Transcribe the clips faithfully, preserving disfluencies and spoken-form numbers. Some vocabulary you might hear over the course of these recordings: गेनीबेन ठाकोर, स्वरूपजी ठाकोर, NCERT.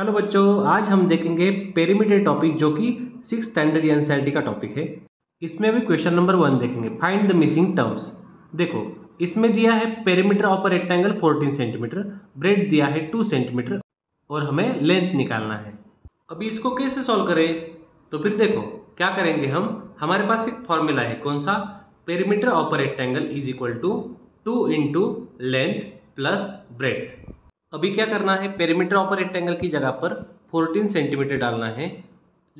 Hello बच्चों, आज हम देखेंगे पेरीमीटर टॉपिक जो कि सिक्स स्टैंडर्ड एनसीईआरटी का टॉपिक है। इसमें भी क्वेश्चन नंबर वन देखेंगे, फाइंड द मिसिंग टर्म्स। देखो इसमें दिया है perimeter of a rectangle fourteen centimetre, breadth दिया है टू सेंटीमीटर और हमें लेंथ निकालना है। अभी इसको कैसे सॉल्व करें, तो फिर देखो क्या करेंगे हम, हमारे पास एक फॉर्मूला है। कौन सा? Perimeter of a rectangle is equal to two into length plus breadth. अभी क्या करना है, पेरीमीटर ऑफ अ रेक्टेंगल की जगह पर फोर्टीन सेंटीमीटर डालना है,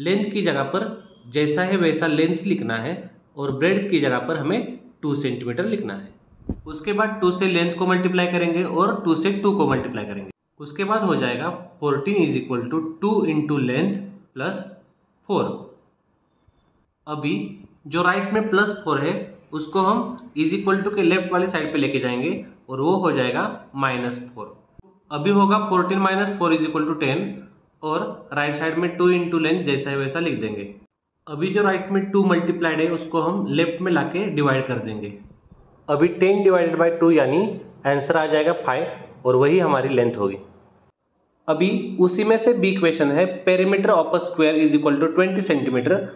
लेंथ की जगह पर जैसा है वैसा लेंथ लिखना है और ब्रेड्थ की जगह पर हमें टू सेंटीमीटर लिखना है। उसके बाद टू से लेंथ को मल्टीप्लाई करेंगे और टू से टू को मल्टीप्लाई करेंगे। उसके बाद हो जाएगा fourteen is equal to two into length plus four. अभी जो राइट में प्लस फोर है उसको हम इज इक्वल टू के लेफ्ट वाली साइड पर लेके जाएंगे और वो हो जाएगा माइनस फोर। अभी होगा fourteen minus four is equal to ten और राइट साइड में टू इंटू लेंथ जैसा है वैसा लिख देंगे। अभी जो राइट में टू मल्टीप्लाइड है उसको हम लेफ्ट में लाके डिवाइड कर देंगे। अभी टेन डिवाइडेड बाय टू यानी आंसर आ जाएगा फाइव और वही हमारी लेंथ होगी। अभी उसी में से बी क्वेश्चन है, perimeter of a square is equal to twenty centimetre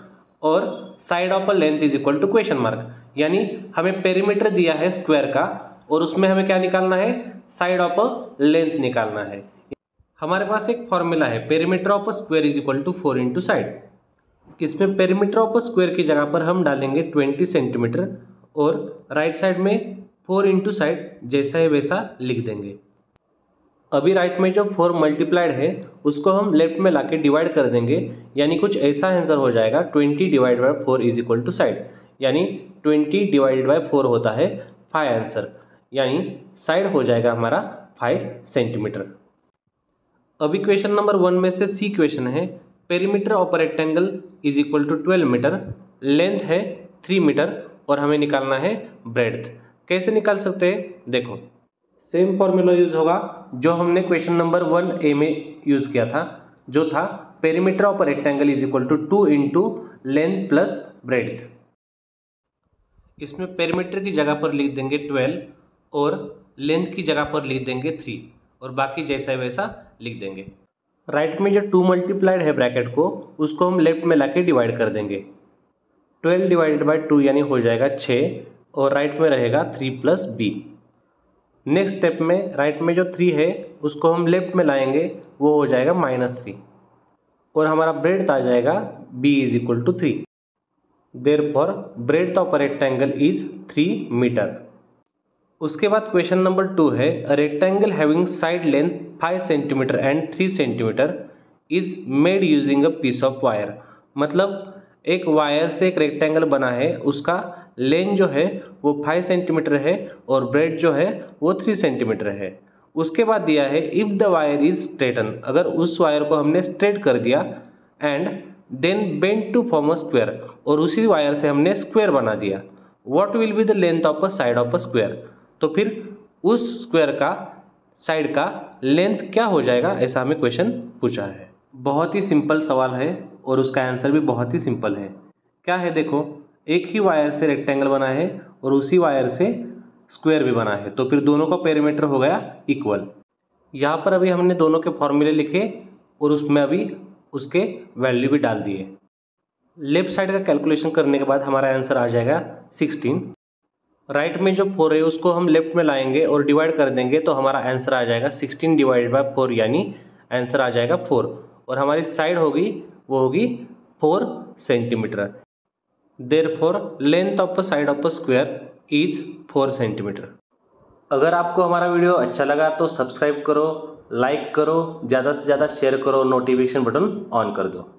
और side of a length is equal to question mark. यानी हमें पेरीमीटर दिया है स्क्वायर का और उसमें हमें क्या निकालना है, साइड ऑफ अ लेंथ निकालना है। हमारे पास एक फॉर्मूला है, perimeter of a square is equal to four into side. इसमें पेरीमीटर ऑफ अ स्क्वायर की जगह पर हम डालेंगे ट्वेंटी सेंटीमीटर और राइट साइड में फोर इंटू साइड जैसा है वैसा लिख देंगे। अभी राइट में जो फोर मल्टीप्लाइड है उसको हम लेफ्ट में लाके डिवाइड कर देंगे, यानी कुछ ऐसा आंसर हो जाएगा twenty divide by four is equal to side, यानी ट्वेंटी डिवाइड बाय फोर होता है फाइव आंसर, यानी साइड हो जाएगा हमारा फाइव सेंटीमीटर। अभी क्वेश्चन नंबर वन में से सी क्वेश्चन है, perimeter of rectangle is equal to twelve metre, length है थ्री मीटर और हमें निकालना है ब्रेड्थ। कैसे निकाल सकते हैं, देखो सेम फॉर्मूला यूज होगा जो हमने क्वेश्चन नंबर वन ए में यूज किया था, जो था perimeter of rectangle is equal to two into length plus breadth. इसमें पेरीमीटर की जगह पर लिख देंगे ट्वेल्व और लेंथ की जगह पर लिख देंगे थ्री और बाकी जैसा है वैसा लिख देंगे। राइट में जो टू मल्टीप्लाइड है ब्रैकेट को उसको हम लेफ्ट में लाके डिवाइड कर देंगे। ट्वेल्व डिवाइडेड बाय टू यानी हो जाएगा सिक्स और राइट में रहेगा three plus B. Next step में राइट में जो थ्री है उसको हम लेफ्ट में लाएंगे, वो हो जाएगा माइनस थ्री और हमारा ब्रेड्थ आ जाएगा B is equal to three. Therefore breadth of a rectangle is three metre. उसके बाद क्वेश्चन नंबर टू है, rectangle having side length five centimetre and three centimetre is made using a piece of wire. मतलब एक wire से एक rectangle बना है, उसका लेंथ जो है वो फाइव सेंटीमीटर है और ब्रेड जो है वो थ्री सेंटीमीटर है। उसके बाद दिया है, if the wire is straighten, अगर उस वायर को हमने स्ट्रेट कर दिया, and then bend to form a square, और उसी वायर से हमने स्क्वायर बना दिया, what will be the length of a side of a square. तो फिर उस स्क्वायर का साइड का लेंथ क्या हो जाएगा, ऐसा हमें क्वेश्चन पूछा है। बहुत ही सिंपल सवाल है और उसका आंसर भी बहुत ही सिंपल है। क्या है, देखो एक ही वायर से रेक्टेंगल बना है और उसी वायर से स्क्वायर भी बना है, तो फिर दोनों का पेरीमीटर हो गया इक्वल। यहाँ पर अभी हमने दोनों के फॉर्मूले लिखे और उसमें अभी उसके वैल्यू भी डाल दिए। लेफ्ट साइड का कैलकुलेशन करने के बाद हमारा आंसर आ जाएगा सिक्सटीन। राइट right में जो फोर है उसको हम लेफ्ट में लाएंगे और डिवाइड कर देंगे, तो हमारा आंसर आ जाएगा सिक्सटीन डिवाइड बाय फोर यानी आंसर आ जाएगा फोर और हमारी साइड होगी वो होगी four centimetre. Therefore length of a side of a square is four centimetre. अगर आपको हमारा वीडियो अच्छा लगा तो सब्सक्राइब करो, लाइक करो, ज़्यादा से ज़्यादा शेयर करो, नोटिफिकेशन बटन ऑन कर दो।